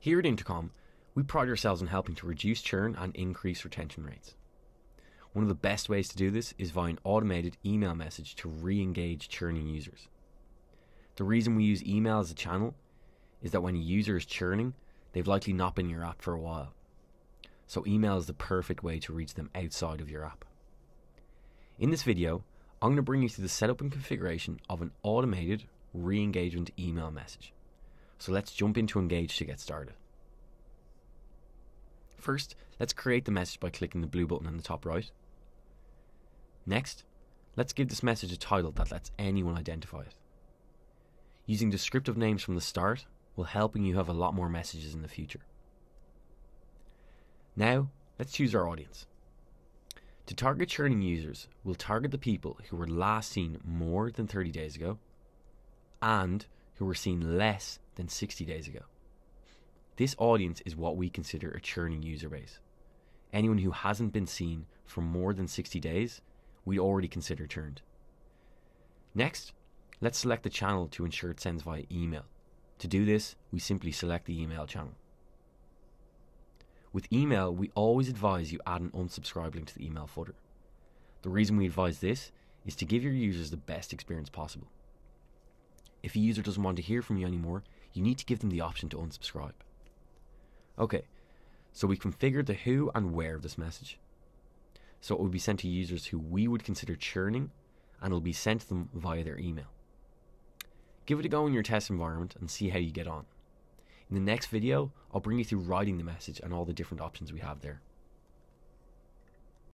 Here at Intercom, we pride ourselves on helping to reduce churn and increase retention rates. One of the best ways to do this is via an automated email message to re-engage churning users. The reason we use email as a channel is that when a user is churning, they've likely not been in your app for a while. So email is the perfect way to reach them outside of your app. In this video, I'm going to bring you through the setup and configuration of an automated re-engagement email message. So let's jump into Engage to get started. First, let's create the message by clicking the blue button on the top right. Next, let's give this message a title that lets anyone identify it. Using descriptive names from the start will help you have a lot more messages in the future. Now, let's choose our audience. To target churning users, we'll target the people who were last seen more than 30 days ago and who were seen less than 60 days ago. This audience is what we consider a churning user base. Anyone who hasn't been seen for more than 60 days, we already consider churned. Next, let's select the channel to ensure it sends via email. To do this, we simply select the email channel. With email, we always advise you add an unsubscribe link to the email footer. The reason we advise this is to give your users the best experience possible. If a user doesn't want to hear from you anymore, you need to give them the option to unsubscribe. Okay, so we configured the who and where of this message. So it will be sent to users who we would consider churning, and it will be sent to them via their email. Give it a go in your test environment and see how you get on. In the next video, I'll bring you through writing the message and all the different options we have there.